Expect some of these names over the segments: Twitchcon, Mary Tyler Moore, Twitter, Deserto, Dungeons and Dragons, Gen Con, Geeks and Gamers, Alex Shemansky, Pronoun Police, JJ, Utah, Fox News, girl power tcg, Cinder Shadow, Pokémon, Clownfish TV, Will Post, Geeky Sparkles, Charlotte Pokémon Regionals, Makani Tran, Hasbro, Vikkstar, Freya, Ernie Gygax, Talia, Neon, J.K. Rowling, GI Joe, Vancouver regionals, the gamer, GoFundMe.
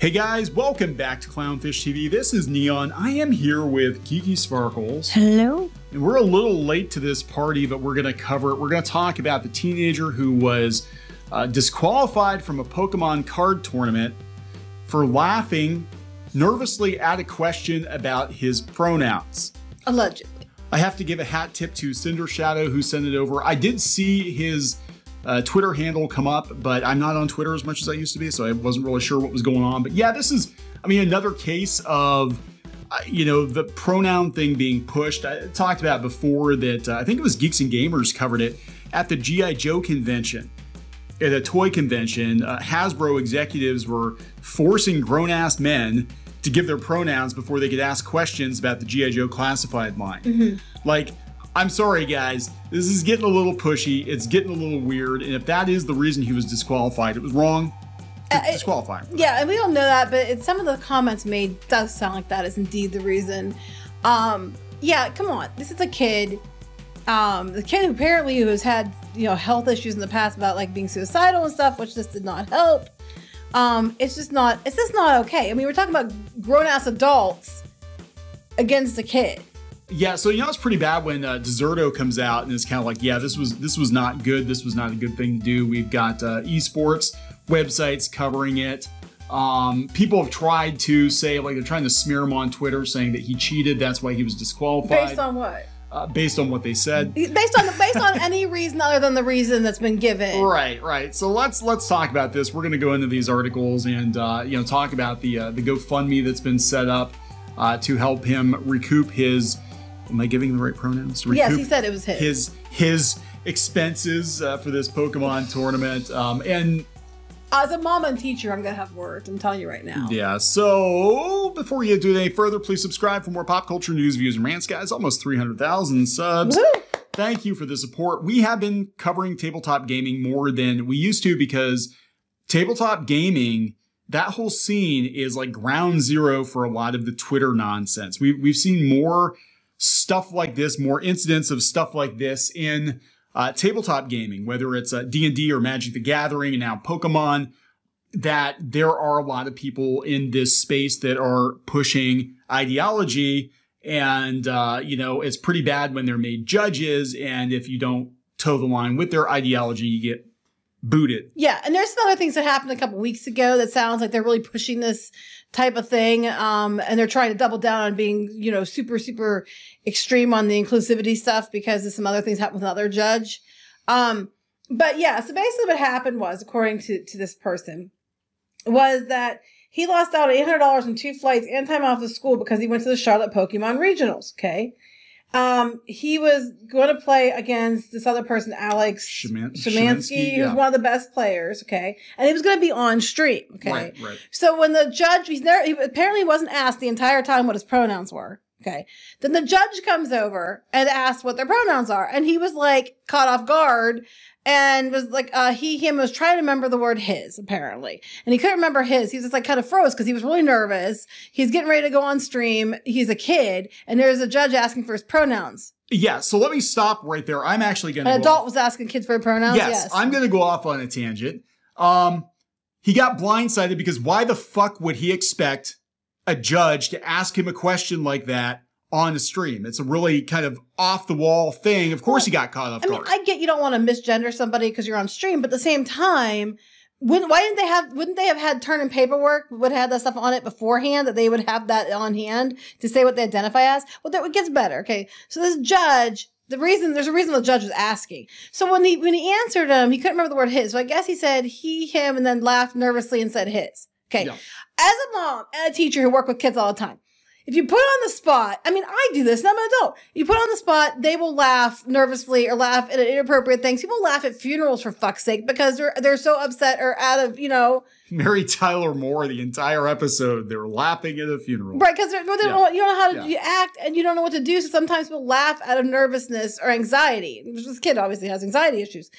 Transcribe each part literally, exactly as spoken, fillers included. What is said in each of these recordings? Hey guys, welcome back to Clownfish T V. This is Neon. I am here with Geeky Sparkles. Hello. And we're a little late to this party, but we're going to cover it. We're going to talk about the teenager who was uh, disqualified from a Pokemon card tournament for laughing nervously at a question about his pronouns. Allegedly. I have to give a hat tip to Cinder Shadow who sent it over. I did see his Uh, Twitter handle come up, but I'm not on Twitter as much as I used to be, so I wasn't really sure what was going on. But yeah, this is, I mean, another case of, uh, you know, the pronoun thing being pushed. I talked about before that uh, I think it was Geeks and Gamers covered it at the G I Joe convention, at a toy convention. Uh, Hasbro executives were forcing grown-ass men to give their pronouns before they could ask questions about the G I Joe classified line. Mm-hmm. Like, I'm sorry, guys. This is getting a little pushy. It's getting a little weird. And if that is the reason he was disqualified, it was wrong to uh, disqualify him. Yeah, and we don't know that, but it, some of the comments made does sound like that is indeed the reason. Um, yeah, come on. This is a kid. Um, the kid who apparently who has had, you know, health issues in the past about like being suicidal and stuff, which just did not help. Um, it's just not, it's just not okay. I mean, we're talking about grown-ass adults against a kid. Yeah, so you know it's pretty bad when uh, Deserto comes out and it's kind of like, yeah, this was this was not good. This was not a good thing to do. We've got uh, esports websites covering it. Um, people have tried to say, like, they're trying to smear him on Twitter, saying that he cheated. That's why he was disqualified. Based on what? Uh, based on what they said. Based on based on any reason other than the reason that's been given. Right, right. So let's let's talk about this. We're going to go into these articles and uh, you know talk about the uh, the GoFundMe that's been set up uh, to help him recoup his. Am I giving the right pronouns? To yes, he said it was his. His, his expenses uh, for this Pokemon tournament. Um, and as a mom and teacher, I'm going to have words. I'm telling you right now. Yeah. So before you do it any further, please subscribe for more pop culture news, views, and rants, guys. Almost three hundred thousand subs. Woo-hoo. Thank you for the support. We have been covering tabletop gaming more than we used to because tabletop gaming, that whole scene is like ground zero for a lot of the Twitter nonsense. We, we've seen more stuff like this, more incidents of stuff like this in uh, tabletop gaming, whether it's D and D or Magic the Gathering and now Pokemon, that there are a lot of people in this space that are pushing ideology. And, uh, you know, it's pretty bad when they're made judges. And if you don't toe the line with their ideology, you get booted. Yeah. And there's some other things that happened a couple weeks ago that sounds like they're really pushing this type of thing. Um, and they're trying to double down on being, you know, super, super extreme on the inclusivity stuff because of some other things happened with another judge. Um, but yeah, so basically what happened was, according to, to this person, was that he lost out eight hundred dollars in two flights and time off of school because he went to the Charlotte Pokémon Regionals. Okay. Um, he was going to play against this other person, Alex Shemansky, Shemansky yeah. who's one of the best players. Okay. And he was going to be on stream. Okay. Right, right. So when the judge, he's there, he apparently wasn't asked the entire time what his pronouns were. Okay. Then the judge comes over and asks what their pronouns are. And he was like caught off guard and was like, uh, he, him was trying to remember the word his apparently. And he couldn't remember his. He was just like kind of froze because he was really nervous. He's getting ready to go on stream. He's a kid. And there's a judge asking for his pronouns. Yeah. So let me stop right there. I'm actually going to. An adult off. was asking kids for their pronouns. Yes. yes. I'm going to go off on a tangent. Um, he got blindsided because why the fuck would he expect a judge to ask him a question like that on a stream? It's a really kind of off the wall thing. Of course, he got caught off guard. I mean, I get you don't want to misgender somebody because you're on stream, but at the same time, wouldn't, why didn't they have? Wouldn't they have had turn in paperwork? Would have had that stuff on it beforehand that they would have that on hand to say what they identify as. Well, that gets better. Okay, so this judge, the reason there's a reason the judge was asking. So when he when he answered him, he couldn't remember the word his. So I guess he said he, him, and then laughed nervously and said his. Okay. Yeah. As a mom and a teacher who work with kids all the time, if you put on the spot, I mean, I do this and I'm an adult. You put on the spot, they will laugh nervously or laugh at inappropriate things. People laugh at funerals for fuck's sake because they're, they're so upset or out of, you know. Mary Tyler Moore, the entire episode, they're laughing at a funeral. Right, because they don't, yeah. know, you don't know how to yeah. act and you don't know what to do. So sometimes people laugh out of nervousness or anxiety. This kid obviously has anxiety issues.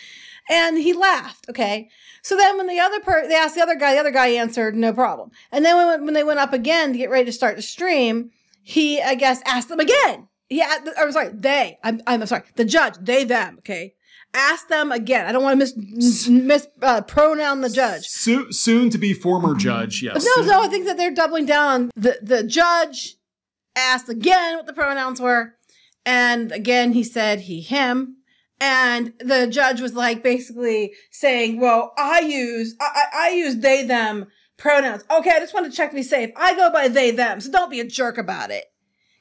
And he laughed, okay? So then when the other person, they asked the other guy, the other guy answered, no problem. And then when, when they went up again to get ready to start the stream, he, I guess, asked them again. He, I'm sorry, they, I'm, I'm sorry, the judge, they, them, okay? Ask them again. I don't want to mis, mis uh, pronoun the judge. So, soon to be former judge, yes. But no, no, I think that they're doubling down on the, the judge asked again what the pronouns were. And again, he said he, him. And the judge was like basically saying, well, I use, I, I, I use they, them pronouns. Okay, I just want to check to be safe. I go by they, them, so don't be a jerk about it.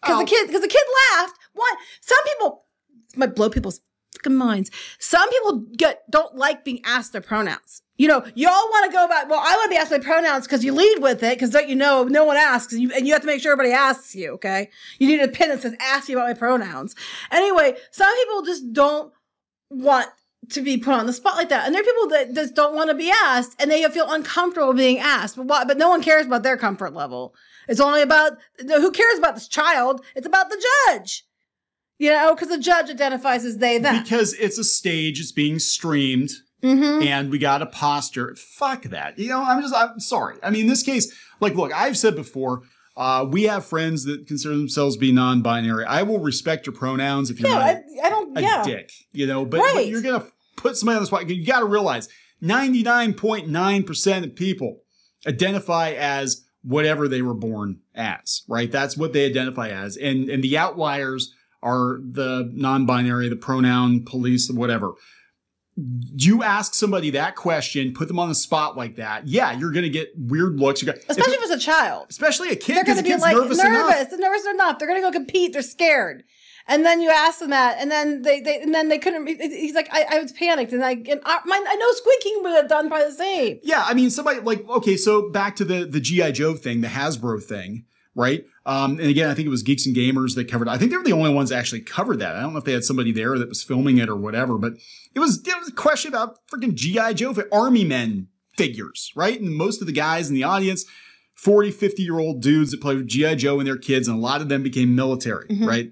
Because oh. the kid, because the kid laughed. What? Some people, this might blow people's fucking minds. Some people get don't like being asked their pronouns. You know, y'all want to go about, well, I want to be asked my pronouns because you lead with it, because don't you know, no one asks, and you, and you have to make sure everybody asks you, okay? You need a pin that says, ask you about my pronouns. Anyway, some people just don't want to be put on the spot like that. And there are people that just don't want to be asked, and they feel uncomfortable being asked. But, why, but no one cares about their comfort level. It's only about, who cares about this child? It's about the judge. You know, because the judge identifies as they, them. Because it's a stage, it's being streamed. Mm-hmm. And we got to posture. Fuck that. You know, I'm just, I'm sorry. I mean, in this case, like, look, I've said before, uh, we have friends that consider themselves to be non-binary. I will respect your pronouns if you're yeah, not I, I don't, a yeah. dick, you know, but, right. but you're going to put somebody on the spot. You got to realize ninety-nine point nine percent of people identify as whatever they were born as, right? That's what they identify as. And, and the outliers are the non-binary, the pronoun police, whatever. You ask somebody that question, put them on the spot like that. Yeah, you're going to get weird looks. You're gonna, especially if, if it's a child. Especially a kid. They're going to be like nervous. Nervous. They're nervous enough. They're going to go compete. They're scared. And then you ask them that, and then they, they and then they couldn't. He's like, I, I was panicked, and I, and I, my, I know Squeaking would have done probably the same. Yeah, I mean, somebody like okay, so back to the the G I Joe thing, the Hasbro thing, right? Um, and again, I think it was Geeks and Gamers that covered it. I think they were the only ones that actually covered that. I don't know if they had somebody there that was filming it or whatever, but it was, it was a question about freaking G I Joe army men figures, right? And most of the guys in the audience, forty, fifty-year-old dudes that played with G I Joe and their kids, and a lot of them became military, mm-hmm. right?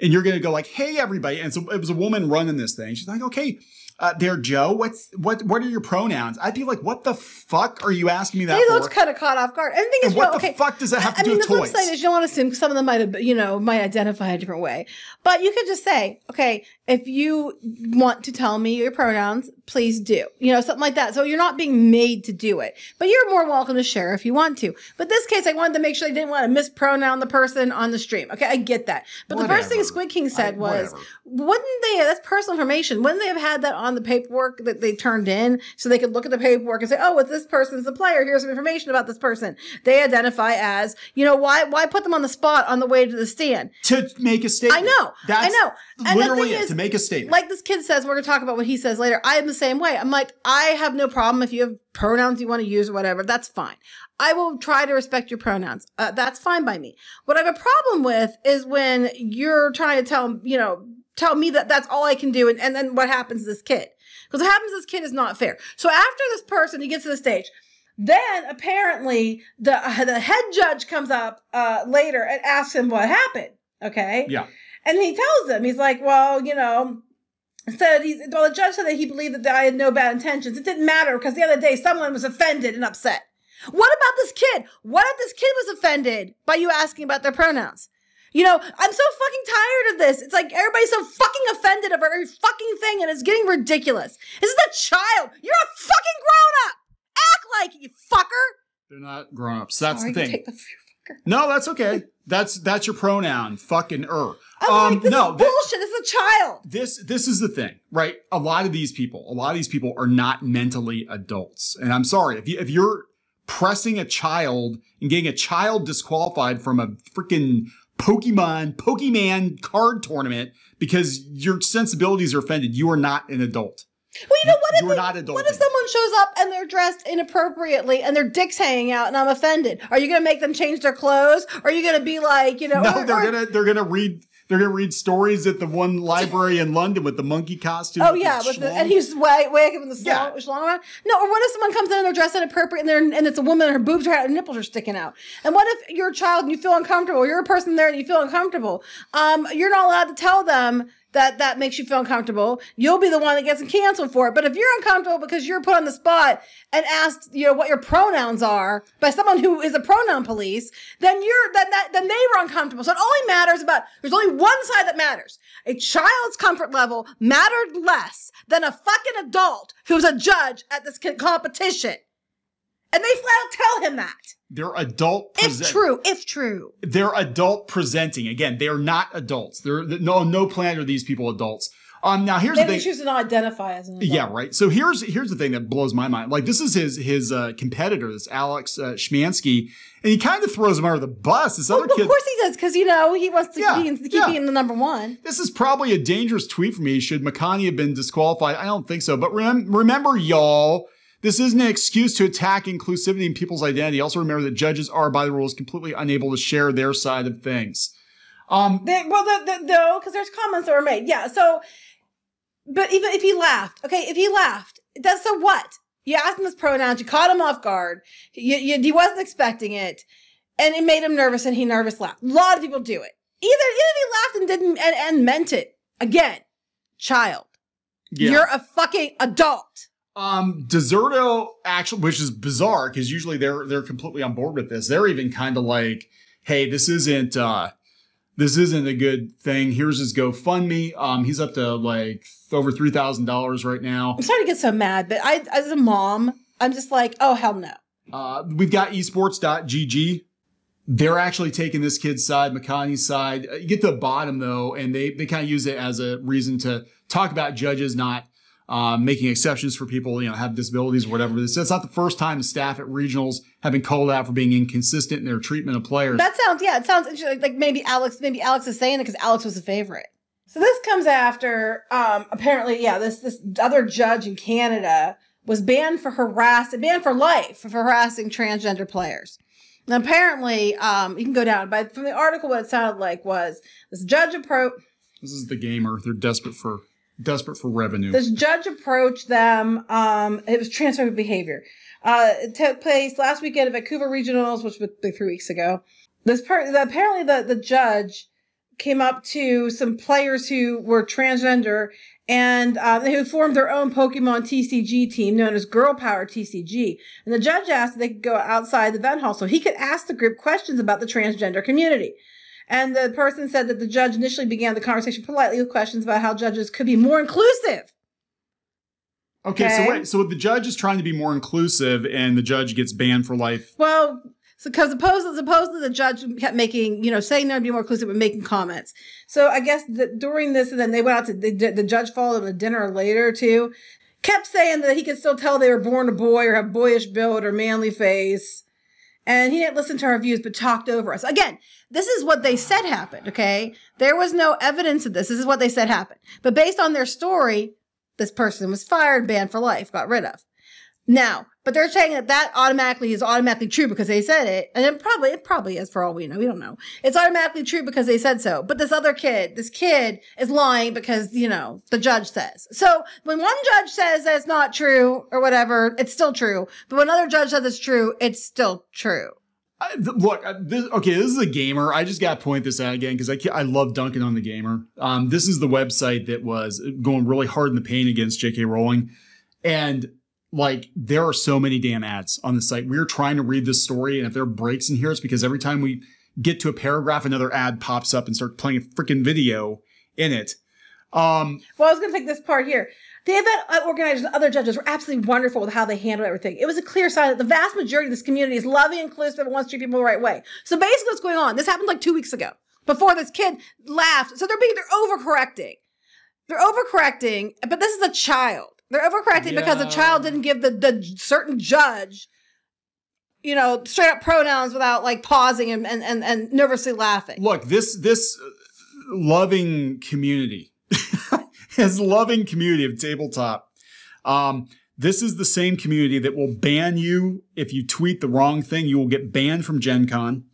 And you're going to go like, hey, everybody. And so it was a woman running this thing. She's like, okay, uh, there, Joe, what's, what, what are your pronouns? I'd be like, what the fuck are you asking me that he for? He looks kind of caught off guard. And the thing is, and what well, the okay, fuck does that have to I do mean, with toys? I mean, the flip side is you don't want to assume some of them might have, you know, might identify a different way. But you could just say, okay, if you want to tell me your pronouns, please do. You know, something like that. So you're not being made to do it. But you're more welcome to share if you want to. But in this case, I wanted to make sure I didn't want to mispronoun the person on the stream. Okay, I get that. But whatever. The first thing Squid King said I, was, whatever. wouldn't they, that's personal information, wouldn't they have had that on the paperwork that they turned in so they could look at the paperwork and say, oh, well, this person's the player. Here's some information about this person. They identify as, you know, why why put them on the spot on the way to the stand? To make a statement. I know. That's I know. And literally it, is, to make a statement. Like this kid says, we're going to talk about what he says later. I am the same way. I'm like, I have no problem if you have pronouns you want to use or whatever. That's fine. I will try to respect your pronouns. Uh, that's fine by me. What I have a problem with is when you're trying to tell, you know, tell me that that's all I can do. And, and then what happens to this kid? Because what happens to this kid is not fair. So after this person, he gets to the stage. Then apparently the, uh, the head judge comes up uh, later and asks him what happened. Okay. Yeah. And he tells him, he's like, well, you know, said he's, well, the judge said that he believed that I had no bad intentions. It didn't matter because the other day someone was offended and upset. What about this kid? What if this kid was offended by you asking about their pronouns? You know, I'm so fucking tired of this. It's like everybody's so fucking offended over every fucking thing and it's getting ridiculous. This is a child. You're a fucking grown-up. Act like it, you fucker. They're not grown-ups. That's Sorry, the thing. You take the fucker. No, that's okay. That's that's your pronoun, fucking er. I'm um, like, this no, is bullshit. This is a child. This this is the thing, right? A lot of these people, a lot of these people are not mentally adults. And I'm sorry, if you if you're pressing a child and getting a child disqualified from a freaking Pokemon, Pokemon card tournament because your sensibilities are offended, you are not an adult. Well, you know, what you if, not adult what if someone shows up and they're dressed inappropriately and their dick's hanging out and I'm offended? Are you going to make them change their clothes? Are you going to be like, you know? No, or, they're going to, they're going to read... They're going to read stories at the one library in London with the monkey costume. Oh, yeah. With the, and he's way, way up in the yeah. schlong around. No, or what if someone comes in and they're dressed inappropriate and, they're, and it's a woman and her boobs are out and nipples are sticking out? And what if you're a child and you feel uncomfortable? You're a person there and you feel uncomfortable. Um, you're not allowed to tell them, that that makes you feel uncomfortable, you'll be the one that gets canceled for it. But if you're uncomfortable because you're put on the spot and asked, you know, what your pronouns are by someone who is a pronoun police, then you're then that then they were uncomfortable. So it only matters about there's only one side that matters. A child's comfort level mattered less than a fucking adult who's a judge at this competition. And they flat out tell him that. They're adult presenting. If true, if true. They're adult presenting. Again, they're not adults. They're, they're no, no planet are these people adults. Um, now here's Maybe the thing. They choose to not identify as an adult. Yeah, right. So here's, here's the thing that blows my mind. Like, this is his, his, uh, competitor, this Alex, uh, Shemansky. And he kind of throws him under the bus. This well, other kid. Of course he does. Cause you know, he wants to yeah, keep, keep yeah. being the number one. This is probably a dangerous tweet for me. Should Makani have been disqualified? I don't think so. But rem remember y'all, this isn't an excuse to attack inclusivity and people's identity. Also remember that judges are, by the rules, completely unable to share their side of things. Um, they, well, the, the, though, because there's comments that were made. Yeah, so, but even if he laughed, okay, if he laughed, that's so what? You asked him his pronouns, you caught him off guard, you, you, he wasn't expecting it, and it made him nervous, and he nervous laughed. A lot of people do it. Either, either he laughed and didn't, and, and meant it. Again, child, yeah. You're a fucking adult. Um, Deserto actually, which is bizarre because usually they're, they're completely on board with this. They're even kind of like, hey, this isn't, uh, this isn't a good thing. Here's his GoFundMe. Um, he's up to like over three thousand dollars right now. I'm starting to get so mad, but I, as a mom, I'm just like, oh, hell no. Uh, we've got esports dot G G. They're actually taking this kid's side, Makani's side. You get to the bottom though, and they, they kind of use it as a reason to talk about judges not Uh, making exceptions for people, you know, have disabilities or whatever. This That's not the first time the staff at regionals have been called out for being inconsistent in their treatment of players. That sounds, yeah, it sounds interesting. Like maybe Alex, maybe Alex is saying it because Alex was a favorite. So this comes after, um, apparently, yeah, this, this other judge in Canada was banned for harassing, banned for life for harassing transgender players. And apparently, um, you can go down, but from the article, what it sounded like was this judge approach. This is the gamer. They're desperate for. Desperate for revenue. This judge approached them. Um, it was transphobic behavior. Uh, it took place last weekend at Vancouver regionals, which was like three weeks ago. This per the, apparently the, the judge came up to some players who were transgender and, uh, they had formed their own Pokemon T C G team known as Girl Power T C G. And the judge asked if they could go outside the event hall so he could ask the group questions about the transgender community. And the person said that the judge initially began the conversation politely with questions about how judges could be more inclusive. Okay, okay. so wait, so the judge is trying to be more inclusive, and the judge gets banned for life. Well, because so, supposedly, supposedly the judge kept making, you know, saying no to be more inclusive, but making comments. So I guess that during this, and then they went out to they, the judge followed them to dinner later too. Kept saying that he could still tell they were born a boy or have boyish build or manly face. And he didn't listen to our views, but talked over us. Again, this is what they said happened, okay? There was no evidence of this. This is what they said happened. But based on their story, this person was fired, banned for life, got rid of. Now, but they're saying that that automatically is automatically true because they said it. And it probably, it probably is for all we know. We don't know. It's automatically true because they said so. But this other kid, this kid is lying because, you know, the judge says. So when one judge says that it's not true or whatever, it's still true. But when another judge says it's true, it's still true. I, th look, I, this, okay, this is a gamer. I just got to point this out again because I, I love dunking on the gamer. Um, this is the website that was going really hard in the paint against J K. Rowling. And like, there are so many damn ads on the site. We're trying to read this story, and if there are breaks in here, it's because every time we get to a paragraph, another ad pops up and starts playing a freaking video in it. Um, well, I was going to take this part here. The event organizers and other judges were absolutely wonderful with how they handled everything. It was a clear sign that the vast majority of this community is loving, inclusive, and wants to treat people the right way. So basically what's going on, this happened like two weeks ago, before this kid laughed. So they're being, they're overcorrecting. They're overcorrecting, but this is a child. They're overcorrecting yeah. because a child didn't give the, the certain judge, you know, straight up pronouns without like pausing and, and, and, and nervously laughing. Look, this, this loving community, this loving community of tabletop, um, this is the same community that will ban you. If you tweet the wrong thing, you will get banned from Gen Con.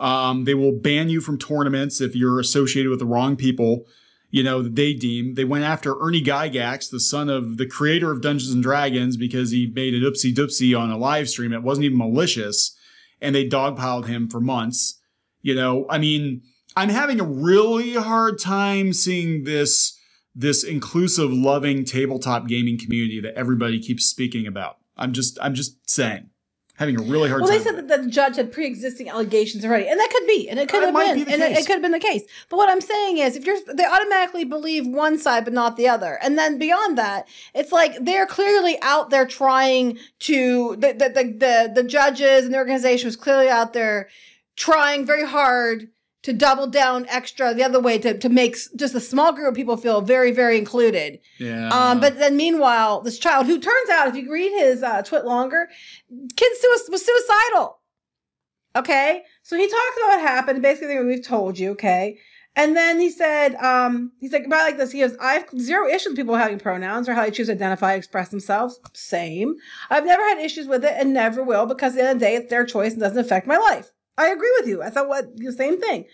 Um, they will ban you from tournaments if you're associated with the wrong people. You know, they deem they went after Ernie Gygax, the son of the creator of Dungeons and Dragons, because he made an oopsie doopsie on a live stream. It wasn't even malicious. And they dogpiled him for months. You know, I mean, I'm having a really hard time seeing this this inclusive, loving tabletop gaming community that everybody keeps speaking about. I'm just, I'm just saying. Having a really hard well, time. Well, they said that the judge had pre-existing allegations already, and that could be, and it could it have been, be and it, it could have been the case. But what I'm saying is, if you're, they automatically believe one side but not the other, and then beyond that, it's like they're clearly out there trying to the the the, the, the judges and the organization was clearly out there trying very hard to double down extra the other way to, to make just a small group of people feel very, very included. Yeah. Um, but then meanwhile, this child who turns out, if you read his uh, twit longer, kid su- was suicidal. Okay. So he talks about what happened. Basically, we've told you. Okay. And then he said, um, he's like, about like this. He goes, I have zero issues with people having pronouns or how they choose to identify and express themselves. Same. I've never had issues with it and never will, because at the end of the day, it's their choice and doesn't affect my life. I agree with you. I thought what the same thing.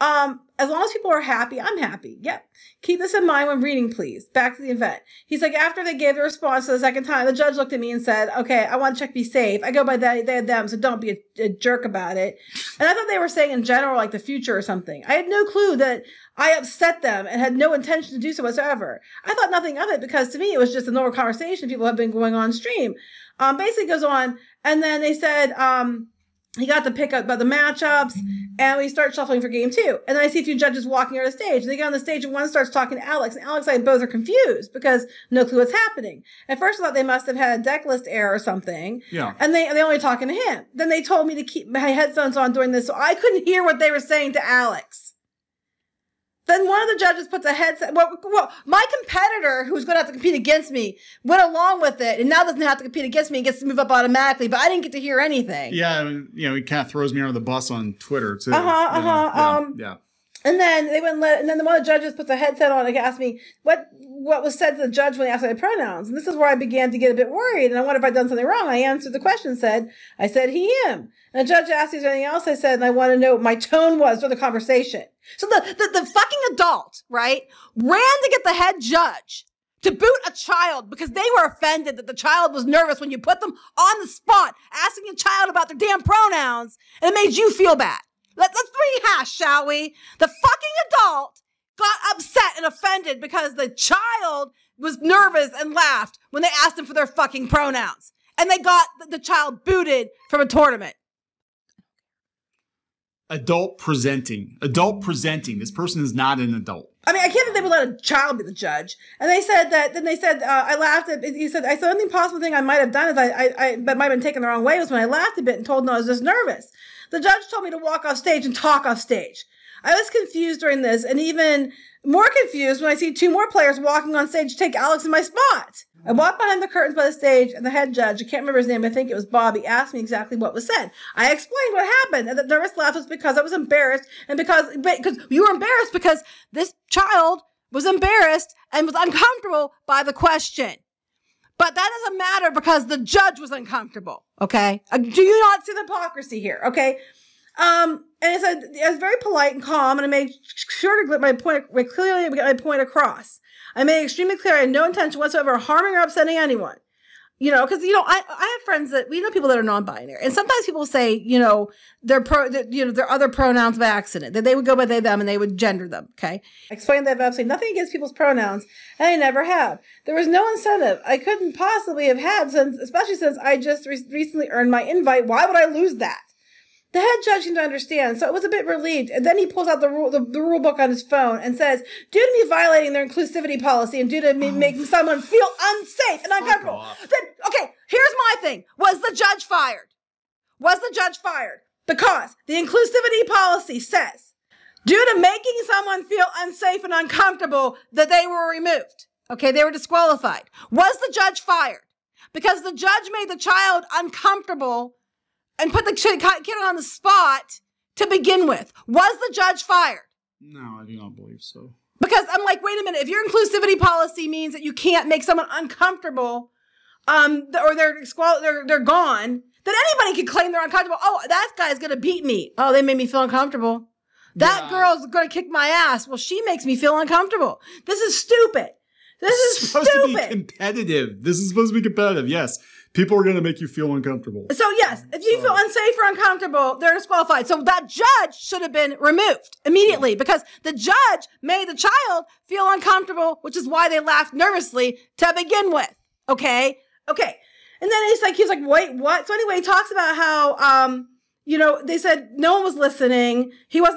Um, as long as people are happy, I'm happy. Yep. Keep this in mind when reading, please. Back to the event. He's like, after they gave the response for the second time, the judge looked at me and said, okay, I want to check to be safe. I go by they, they, them, so don't be a, a jerk about it. And I thought they were saying in general, like the future or something. I had no clue that I upset them and had no intention to do so whatsoever. I thought nothing of it because to me, it was just a normal conversation people have been going on stream. Um, basically goes on. And then they said, um, he got to pick up about the matchups, and we start shuffling for game two. And then I see a few judges walking on the stage. And they get on the stage, and one starts talking to Alex. And Alex and I both are confused because no clue what's happening. At first, I thought they must have had a deck list error or something. Yeah. And they they only talking to him. Then they told me to keep my headphones on during this, so I couldn't hear what they were saying to Alex. Then one of the judges puts a headset. Well, well, my competitor, who's going to have to compete against me, went along with it and now doesn't have to compete against me and gets to move up automatically. But I didn't get to hear anything. Yeah, I mean, you know, he kind of throws me under the bus on Twitter too. Uh huh. You know? Uh huh. Yeah, um, yeah. And then they wouldn't let. And then one of the judges puts a headset on and asked me what what was said to the judge when he asked my pronouns. And this is where I began to get a bit worried. And I wonder if I'd done something wrong. I answered the question. Said I said he him. And the judge asked me anything else I said, and I want to know what my tone was for the conversation. So the, the, the fucking adult, right, ran to get the head judge to boot a child because they were offended that the child was nervous when you put them on the spot asking a child about their damn pronouns, and it made you feel bad. Let, let's rehash, shall we? The fucking adult got upset and offended because the child was nervous and laughed when they asked them for their fucking pronouns. And they got the child booted from a tournament. Adult presenting. Adult presenting. This person is not an adult. I mean, I can't think they would let a child be the judge. And they said that, then they said, uh, I laughed at, he said, I said, the only possible thing I might have done is I, I, I, but might have been taken the wrong way was when I laughed a bit and told them I was just nervous. The judge told me to walk off stage and talk off stage. I was confused during this and even more confused when I see two more players walking on stage to take Alex in my spot. I walked behind the curtains by the stage, and the head judge, I can't remember his name, I think it was Bobby, asked me exactly what was said. I explained what happened, and the nervous laugh was because I was embarrassed, and because, because you were embarrassed because this child was embarrassed and was uncomfortable by the question. But that doesn't matter because the judge was uncomfortable, okay? Do you not see the hypocrisy here, okay? Um, and I said, I was very polite and calm, and I made sure to get my point, clearly get my point across. I made it extremely clear I had no intention whatsoever of harming or upsetting anyone. You know, because, you know, I, I have friends that, we know people that are non-binary. And sometimes people say, you know, their pro, their, you know, their other pronouns by accident. That they would go by they, them, and they would gender them, okay? I explained that I have absolutely nothing against people's pronouns, and I never have. There was no incentive I couldn't possibly have had, since, especially since I just re recently earned my invite. Why would I lose that? The head judge seemed to understand, so it was a bit relieved. And then he pulls out the rule, the, the rule book on his phone and says, due to me violating their inclusivity policy and due to me oh, making someone feel unsafe and uncomfortable. Then, okay, here's my thing. Was the judge fired? Was the judge fired? Because the inclusivity policy says, due to making someone feel unsafe and uncomfortable, that they were removed. Okay, they were disqualified. Was the judge fired? Because the judge made the child uncomfortable and put the kid on the spot to begin with. Was the judge fired? No, I do not believe so. Because I'm like, wait a minute. If your inclusivity policy means that you can't make someone uncomfortable, um, or they're they're they're gone, then anybody can claim they're uncomfortable. Oh, that guy's gonna beat me. Oh, they made me feel uncomfortable. That yeah. girl's gonna kick my ass. Well, she makes me feel uncomfortable. This is stupid. This, this is, is supposed stupid. to be competitive. This is supposed to be competitive. Yes. People are going to make you feel uncomfortable. So yes, if you so. feel unsafe or uncomfortable, they're disqualified. So that judge should have been removed immediately, yeah. because the judge made the child feel uncomfortable, which is why they laughed nervously to begin with. Okay. Okay. And then he's like, he's like, wait, what? So anyway, he talks about how, um, you know, they said no one was listening. He was,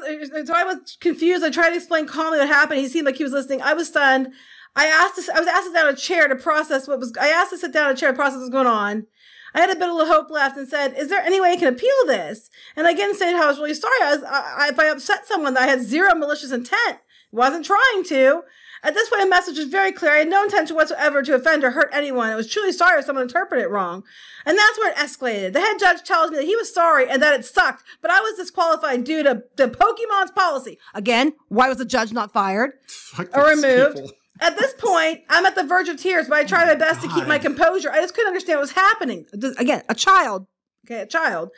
so I was confused. I tried to explain calmly what happened. He seemed like he was listening. I was stunned. I asked to, I was asked to sit down a chair to process what was, I asked to sit down a chair to process what was going on. I had a bit of hope left and said, is there any way I can appeal this? And I again said how I was really sorry. I was, I, if I upset someone, that I had zero malicious intent. Wasn't trying to. At this point, the message was very clear. I had no intention whatsoever to offend or hurt anyone. I was truly sorry if someone interpreted it wrong. And that's where it escalated. The head judge tells me that he was sorry and that it sucked, but I was disqualified due to the Pokemon's policy. Again, why was the judge not fired Fuck or removed? People. At this point, I'm at the verge of tears, but I tried my best God. to keep my composure. I just couldn't understand what was happening. Again, a child. Okay, a child.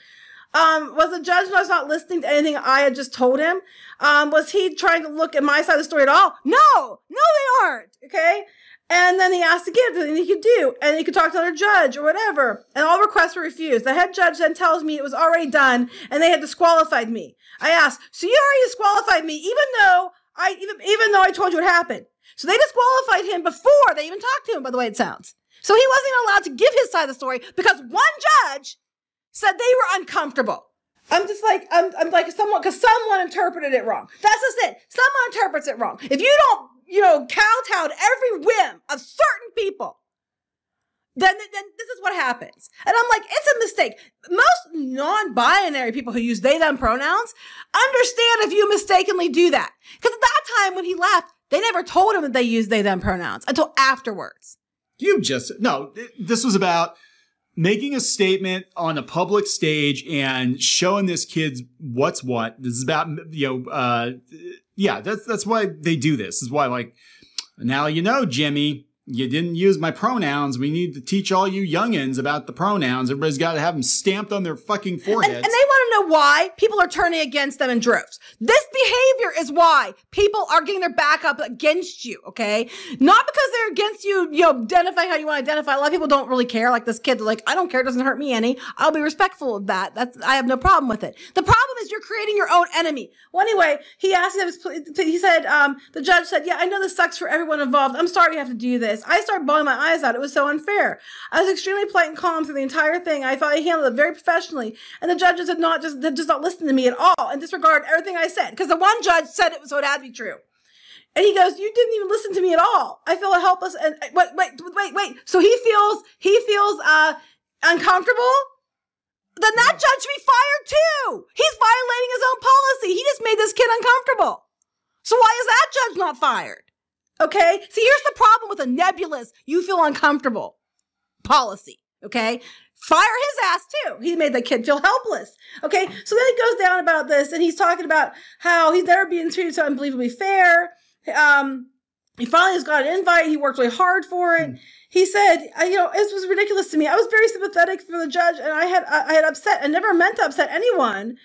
Um, was the judge was not listening to anything I had just told him? Um, was he trying to look at my side of the story at all? No, no, they aren't. Okay. And then he asked again if there's anything he could do, and he could talk to another judge or whatever. And all requests were refused. The head judge then tells me it was already done, and they had disqualified me. I asked, so you already disqualified me, even though I even even though I told you what happened. So they disqualified him before they even talked to him, by the way it sounds. So he wasn't even allowed to give his side of the story because one judge said they were uncomfortable. I'm just like, I'm, I'm like someone, because someone interpreted it wrong. That's just it. Someone interprets it wrong. If you don't, you know, kowtow to every whim of certain people, then, then this is what happens. And I'm like, it's a mistake. Most non-binary people who use they, them pronouns understand if you mistakenly do that. Because at that time when he left, they never told him that they used they, them pronouns until afterwards. You just, no, this was about making a statement on a public stage and showing this kid's what's what. This is about, you know, uh, yeah, that's, that's why they do this. This is why, like, now, you know, Jimmy, you didn't use my pronouns. We need to teach all you youngins about the pronouns. Everybody's got to have them stamped on their fucking foreheads. And, and they want to know why people are turning against them in droves. This behavior is why people are getting their back up against you, okay? Not because they're against you, you know, identifying how you want to identify. A lot of people don't really care. Like this kid, they're like, I don't care. It doesn't hurt me any. I'll be respectful of that. That's, I have no problem with it. The problem is you're creating your own enemy. Well, anyway, he asked him, he said, um, the judge said, yeah, I know this sucks for everyone involved. I'm sorry you have to do this. I started bawling my eyes out. It was so unfair. I was extremely polite and calm through the entire thing. I thought I handled it very professionally, and the judges had not just had just not listened to me at all and disregarded everything I said because the one judge said it was so it had to be true. And he goes, "You didn't even listen to me at all. I feel helpless." And wait, wait, wait, wait. So he feels he feels uh, uncomfortable. Then that judge should be fired too. He's violating his own policy. He just made this kid uncomfortable. So why is that judge not fired? Okay. See, here's the problem with a nebulous, you feel uncomfortable policy. Okay. Fire his ass too. He made the kid feel helpless. Okay. So then he goes down about this and he's talking about how he's never being treated so unbelievably fair. Um, he finally has got an invite. He worked really hard for it. Mm. He said, I, you know, this was ridiculous to me. I was very sympathetic for the judge and I had, I, I had upset and never meant to upset anyone.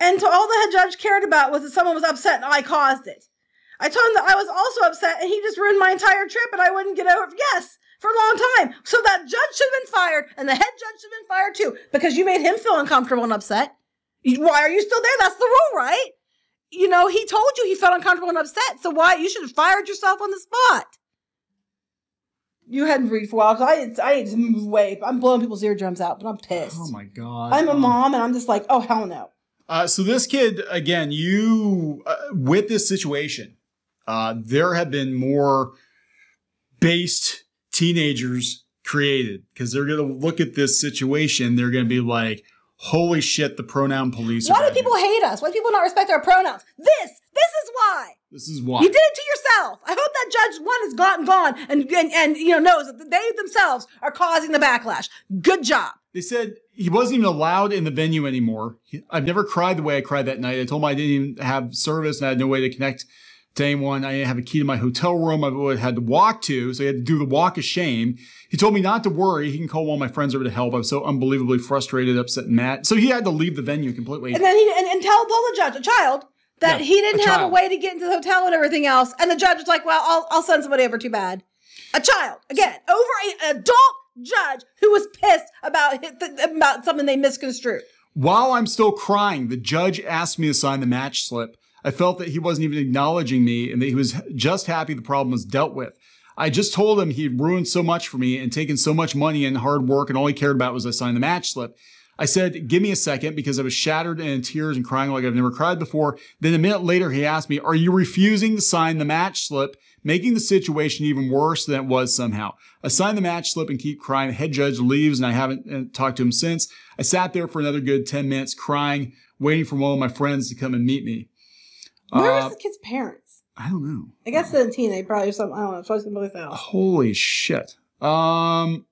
And to all the head judge cared about was that someone was upset and I caused it. I told him that I was also upset and he just ruined my entire trip and I wouldn't get over. Yes, for a long time. So that judge should have been fired and the head judge should have been fired too because you made him feel uncomfortable and upset. Why are you still there? That's the rule, right? You know, he told you he felt uncomfortable and upset. So why? You should have fired yourself on the spot. You hadn't read for a while because I, I just moved away. I'm blowing people's eardrums out, but I'm pissed. Oh my God. I'm a um... mom and I'm just like, oh, hell no. Uh, so this kid, again, you, uh, with this situation, Uh, there have been more based teenagers created because they're going to look at this situation. They're going to be like, holy shit, the pronoun police. Why do people hate us? Why do people not respect our pronouns? This, this is why. This is why. You did it to yourself. I hope that judge one has gotten gone and, and, and you know, knows that they themselves are causing the backlash. Good job. They said he wasn't even allowed in the venue anymore. He, I've never cried the way I cried that night. I told him I didn't even have service and I had no way to connect to anyone. I didn't have a key to my hotel room. I would have had to walk to, so I had to do the walk of shame. He told me not to worry. He can call one of my friends over to help. I was so unbelievably frustrated, upset, and mad. So he had to leave the venue completely. And then he and, and tell the judge, a child, that yeah, he didn't a have child. a way to get into the hotel and everything else. And the judge was like, well, I'll, I'll send somebody over. Too bad. A child, again, over an adult judge who was pissed about about something they misconstrued. While I'm still crying, the judge asked me to sign the match slip. I felt that he wasn't even acknowledging me and that he was just happy the problem was dealt with. I just told him he'd ruined so much for me and taken so much money and hard work, and all he cared about was I signed the match slip. I said, give me a second, because I was shattered and in tears and crying like I've never cried before. Then a minute later, he asked me, are you refusing to sign the match slip, making the situation even worse than it was somehow? I signed the match slip and keep crying. The head judge leaves and I haven't talked to him since. I sat there for another good ten minutes crying, waiting for one of my friends to come and meet me. Where uh, was the kid's parents? I don't know. I guess they're teen. They probably something. I don't know. It's something like that. Holy shit. Um...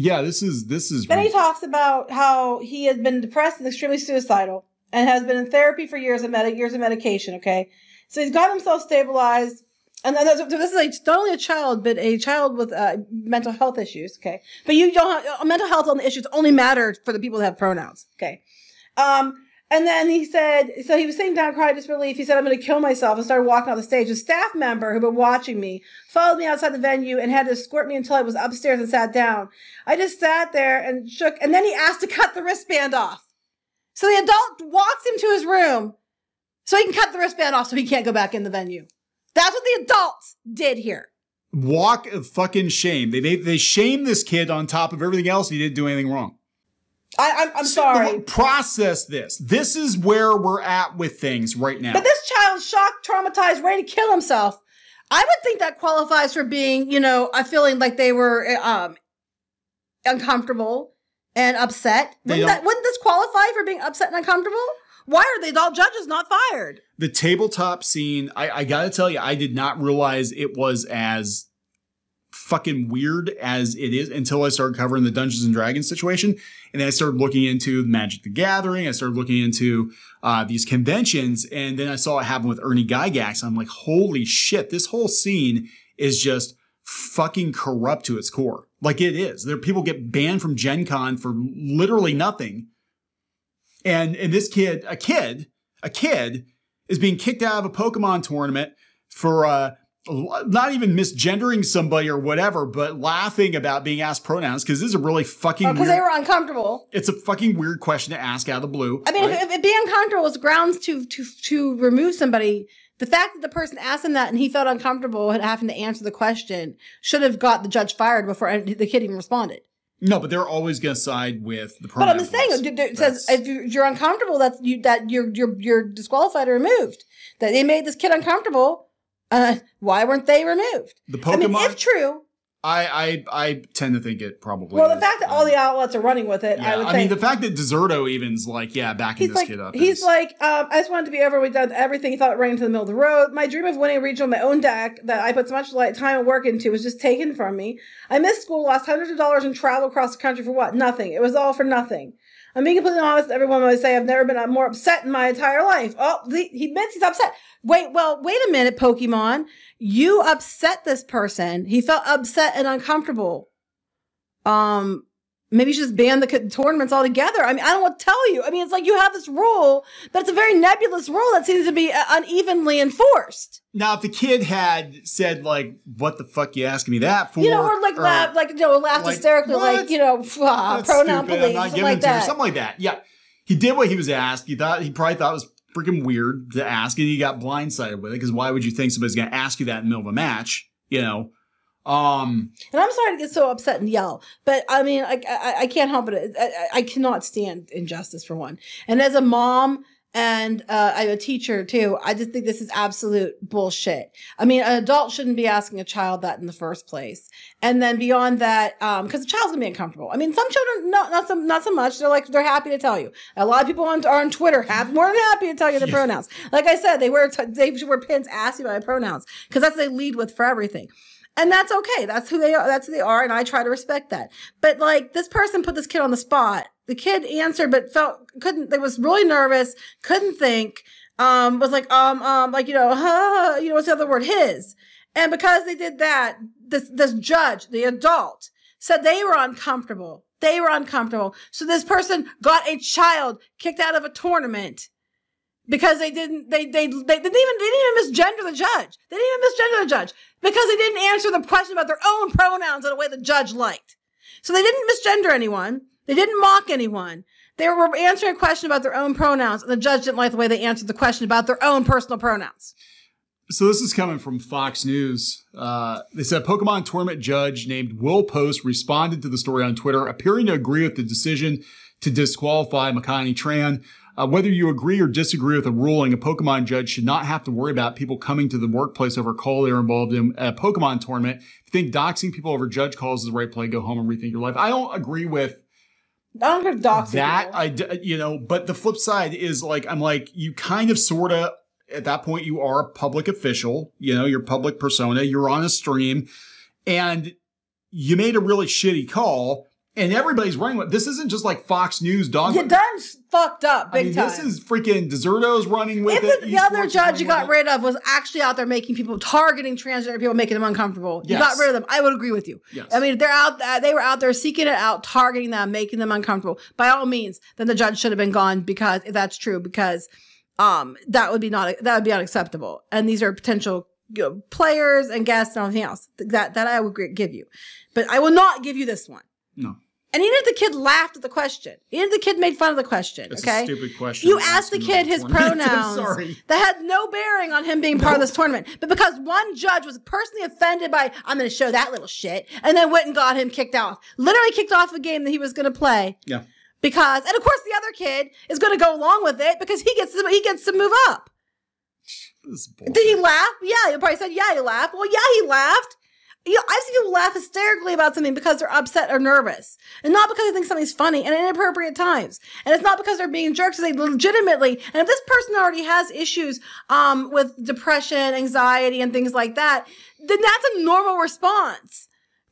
Yeah, this is this is. Then he talks about how he has been depressed and extremely suicidal, and has been in therapy for years and med years of medication. Okay, so he's got himself stabilized, and this is a, not only a child, but a child with uh, mental health issues. Okay, but you don't have mental health on the issues only matter for the people that have pronouns. Okay, um, and then he said, so he was sitting down, crying disbelief. He said, "I'm going to kill myself," and started walking off the stage. A staff member who'd been watching me followed me outside the venue and had to escort me until I was upstairs and sat down. I just sat there and shook, and then he asked to cut the wristband off. So the adult walks him to his room so he can cut the wristband off so he can't go back in the venue. That's what the adults did here. Walk of fucking shame. They, they, they shamed this kid on top of everything else. He didn't do anything wrong. I, I'm, I'm so, sorry. Process this. This is where we're at with things right now. But this child, shocked, traumatized, ready to kill himself, I would think that qualifies for being, you know, a feeling like they were um, uncomfortable and upset. Wouldn't, that, wouldn't this qualify for being upset and uncomfortable? Why are the adult judges not fired? The tabletop scene, I, I got to tell you, I did not realize it was as fucking weird as it is until I started covering the Dungeons and Dragons situation. And then I started looking into Magic the Gathering. I started looking into uh, these conventions. And then I saw it happen with Ernie Gygax. I'm like, holy shit, this whole scene is just fucking corrupt to its core. Like it is. There, people get banned from Gen Con for literally nothing. And, and this kid, a kid, a kid is being kicked out of a Pokemon tournament for, uh, not even misgendering somebody or whatever, but laughing about being asked pronouns, because this is a really fucking weird... Because they were uncomfortable. It's a fucking weird question to ask out of the blue. I mean, right? if, if being uncomfortable was grounds to, to, to remove somebody, the fact that the person asked him that and he felt uncomfortable and having to answer the question should have got the judge fired before the kid even responded. No, but they're always going to side with the pronouns. But I'm just saying, it says if you're uncomfortable, that's you, that you're, you're, you're disqualified or removed. That they made this kid uncomfortable... Uh, why weren't they removed? The Pokemon, I mean, if true, I, I I tend to think it probably. Well, the is, fact that um, all the outlets are running with it, yeah, I would. I think, mean, the fact that Deserto even's like, yeah, backing this like, kid up. He's is, like, um, I just wanted to be over. We've done everything. He thought it ran into the middle of the road. My dream of winning a regional, my own deck that I put so much light, time and work into, was just taken from me. I missed school, lost hundreds of dollars, and traveled across the country for what? Nothing. It was all for nothing. I'm being completely honest. Everyone would say I've never been more upset in my entire life. Oh, he admits he's upset. Wait, well, wait a minute, Pokemon. You upset this person. He felt upset and uncomfortable. Um, maybe you should just ban the tournaments altogether. I mean, I don't want to tell you. I mean, it's like you have this rule, but it's a very nebulous rule that seems to be unevenly enforced. Now, if the kid had said, like, what the fuck you asking me that for? You know, or like, or, laugh, like, you know, laughed like, hysterically, what? Like, you know, uh, pronoun police, something like that. Something like that. Yeah. He did what he was asked. He thought, he probably thought it was freaking weird to ask, and he got blindsided with it, because why would you think somebody's going to ask you that in the middle of a match, you know? Um, and I'm sorry to get so upset and yell, but I mean, I, I, I can't help it. I, I cannot stand injustice, for one. And as a mom... And uh, I'm a teacher, too. I just think this is absolute bullshit. I mean, an adult shouldn't be asking a child that in the first place. And then beyond that, um, because the child's going to be uncomfortable. I mean, some children, not not so, not so much. They're like, they're happy to tell you. A lot of people on, are on Twitter have more than happy to tell you the yeah. pronouns. Like I said, they wear, t they wear pins asking about pronouns, because that's what they lead with for everything. And that's okay. That's who they are. That's who they are. And I try to respect that. But like, this person put this kid on the spot. The kid answered, but felt, couldn't, they was really nervous, couldn't think, um, was like, um, um, like, you know, huh, you know, what's the other word? His. And because they did that, this, this judge, the adult, said they were uncomfortable. They were uncomfortable. So this person got a child kicked out of a tournament because they didn't, they, they, they didn't even, they didn't even misgender the judge. They didn't even misgender the judge because they didn't answer the question about their own pronouns in a way the judge liked. So they didn't misgender anyone. They didn't mock anyone. They were answering a question about their own pronouns, and the judge didn't like the way they answered the question about their own personal pronouns. So this is coming from Fox News. Uh, they said a Pokemon tournament judge named Will Post responded to the story on Twitter, appearing to agree with the decision to disqualify Makani Tran. Uh, whether you agree or disagree with a ruling, a Pokemon judge should not have to worry about people coming to the workplace over a call they were involved in at a Pokemon tournament. If you think doxing people over judge calls is the right play, go home and rethink your life. I don't agree with I don't doxing that. I, you know, but the flip side is like, I'm like, you kind of sort of, at that point, you are a public official, you know, your public persona, you're on a stream, and you made a really shitty call, and everybody's running with, this isn't just like Fox News dog. You done fucked up big I mean, time. This is freaking Deserto's running with if it. The, the other judge you got rid of was actually out there making people, targeting transgender people, making them uncomfortable. Yes. You got rid of them. I would agree with you. Yes. I mean, they're out, they were out there seeking it out, targeting them, making them uncomfortable. By all means, then the judge should have been gone, because if that's true, because... Um, that would be not, that would be unacceptable. And these are potential, you know, players and guests and everything else that, that I would give you, but I will not give you this one. No. And even if the kid laughed at the question, even if the kid made fun of the question, it's okay? A stupid question. You asked the kid his pronouns sorry. that had no bearing on him being part nope. of this tournament. But because one judge was personally offended by, I'm going to show that little shit, and then went and got him kicked off. Literally kicked off a game that he was going to play. Yeah. Because, and of course the other kid is going to go along with it because he gets to, he gets to move up. Did he laugh? Yeah, you probably said, yeah, he laughed. Well, yeah, he laughed. You know, I've seen people laugh hysterically about something because they're upset or nervous. And not because they think something's funny and inappropriate times. And it's not because they're being jerks. They legitimately, and if this person already has issues um, with depression, anxiety, and things like that, then that's a normal response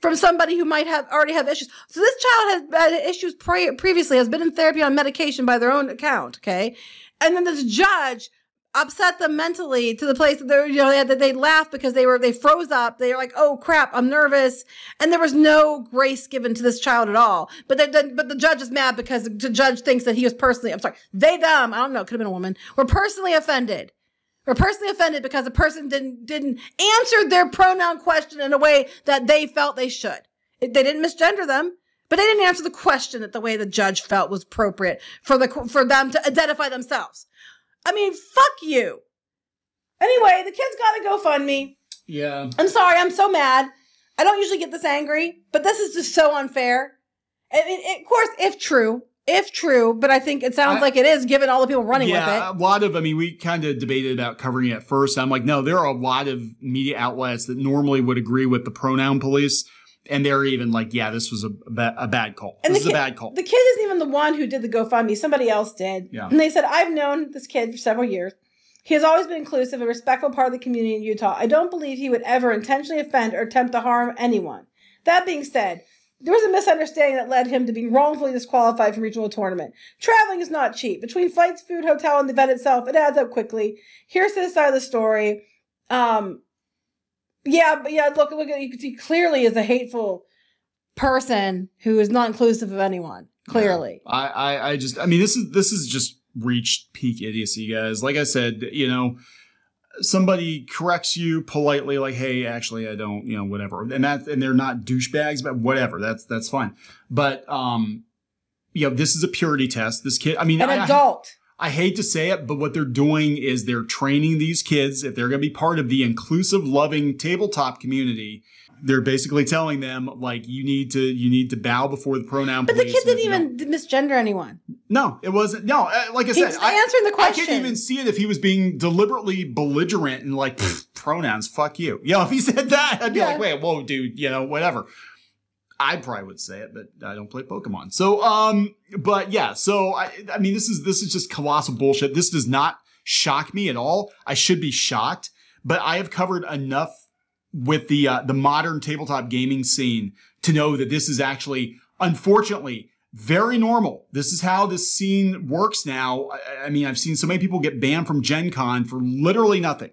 from somebody who might have already have issues. So this child has had issues pre previously, has been in therapy on medication by their own account, okay? And then this judge upset them mentally to the place that they were, you know, they had, that they laughed because they were, they froze up. They were like, oh crap, I'm nervous. And there was no grace given to this child at all. But they, they, but the judge is mad because the judge thinks that he was personally, I'm sorry, they, them, I don't know, could have been a woman, were personally offended. Were personally offended because the person didn't didn't answer their pronoun question in a way that they felt they should. They didn't misgender them, but they didn't answer the question that the way the judge felt was appropriate for the for them to identify themselves. I mean, fuck you. Anyway, the kid's got a GoFundMe. Yeah. I'm sorry. I'm so mad. I don't usually get this angry, but this is just so unfair. I mean, it, of course, if true. If true, but I think it sounds I, like it is, given all the people running yeah, with it. A lot of, I mean, we kind of debated about covering it at first. I'm like, no, there are a lot of media outlets that normally would agree with the pronoun police. And they're even like, yeah, this was a, ba a bad call. And this is kid, a bad call. The kid isn't even the one who did the GoFundMe. Somebody else did. Yeah. And they said, I've known this kid for several years. He has always been inclusive and respectful part of the community in Utah. I don't believe he would ever intentionally offend or attempt to harm anyone. That being said, there was a misunderstanding that led him to be wrongfully disqualified from regional tournament. Traveling is not cheap. Between flights, food, hotel, and the event itself, it adds up quickly. Here's his side of the story. Um, yeah, but yeah, look, look, you can see clearly is a hateful person who is not inclusive of anyone. Clearly. Yeah. I, I, I just, I mean, this is, this is just reached peak idiocy, guys. Like I said, you know, somebody corrects you politely, like, hey, actually, I don't, you know, whatever. And that, and they're not douchebags, but whatever. That's, that's fine. But, um, you know, this is a purity test. This kid, I mean, an I, adult. I, I hate to say it, but what they're doing is they're training these kids. If they're going to be part of the inclusive, loving tabletop community, they're basically telling them, like, you need to, you need to bow before the pronoun. But the kid didn't even misgender anyone. No, it wasn't. No, like I said, I, answering the question. I can't even see it if he was being deliberately belligerent and like pronouns, fuck you. You know, if he said that, I'd be yeah. like, wait, whoa, dude, you know, whatever. I probably would say it, but I don't play Pokemon. So, um, but yeah, so I, I mean, this is, this is just colossal bullshit. This does not shock me at all. I should be shocked, but I have covered enough with the, uh, the modern tabletop gaming scene to know that this is actually, unfortunately, very normal. This is how this scene works now. I, I mean, I've seen so many people get banned from Gen Con for literally nothing,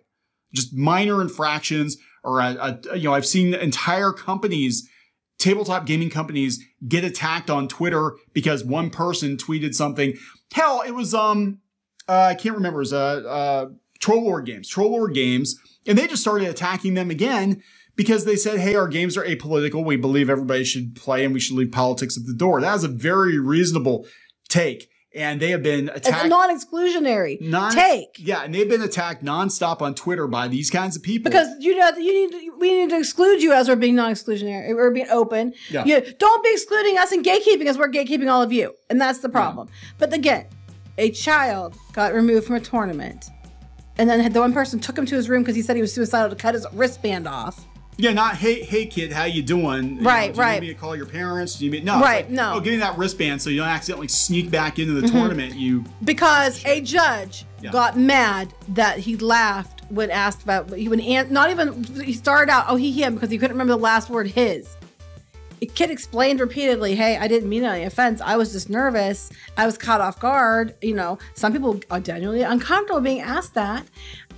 just minor infractions, or, a, a, you know, I've seen entire companies, tabletop gaming companies, get attacked on Twitter because one person tweeted something. Hell, it was, um, uh, I can't remember, it was, uh, uh, Troll Lord Games, Troll Lord Games. And they just started attacking them again because they said, hey, our games are apolitical. We believe everybody should play and we should leave politics at the door. That is a very reasonable take. And they have been attacked. It's a non-exclusionary non, take. Yeah, and they've been attacked nonstop on Twitter by these kinds of people. Because you know you need to, we need to exclude you as we're being non-exclusionary. We're being open. Yeah. You, don't be excluding us and gatekeeping us. We're gatekeeping all of you, and that's the problem. Yeah. But again, a child got removed from a tournament, and then the one person took him to his room because he said he was suicidal to cut his wristband off. Yeah, not, hey, hey, kid, how you doing? Right, you know, do right. Do you need me to call your parents? Do you mean, no. Right, like, no. Oh, give me that wristband so you don't accidentally sneak back into the mm-hmm. tournament. You Because shit. a judge yeah. got mad that he laughed when asked about, when not even, he started out, oh, he, him, because he couldn't remember the last word, his. The kid explained repeatedly, hey, I didn't mean any offense. I was just nervous. I was caught off guard. You know, some people are genuinely uncomfortable being asked that.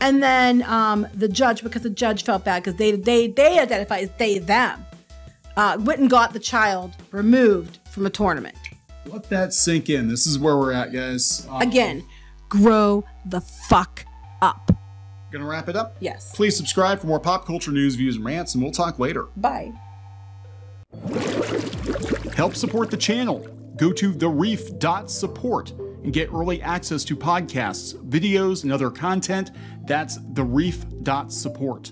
And then um, the judge, because the judge felt bad because they they they identify as they, them, uh, went and got the child removed from a tournament. Let that sink in. This is where we're at, guys. Um, Again, grow the fuck up. Gonna wrap it up? Yes. Please subscribe for more pop culture news, views, and rants, and we'll talk later. Bye. Help support the channel. Go to the reef dot support and get early access to podcasts, videos, and other content. That's the reef dot support.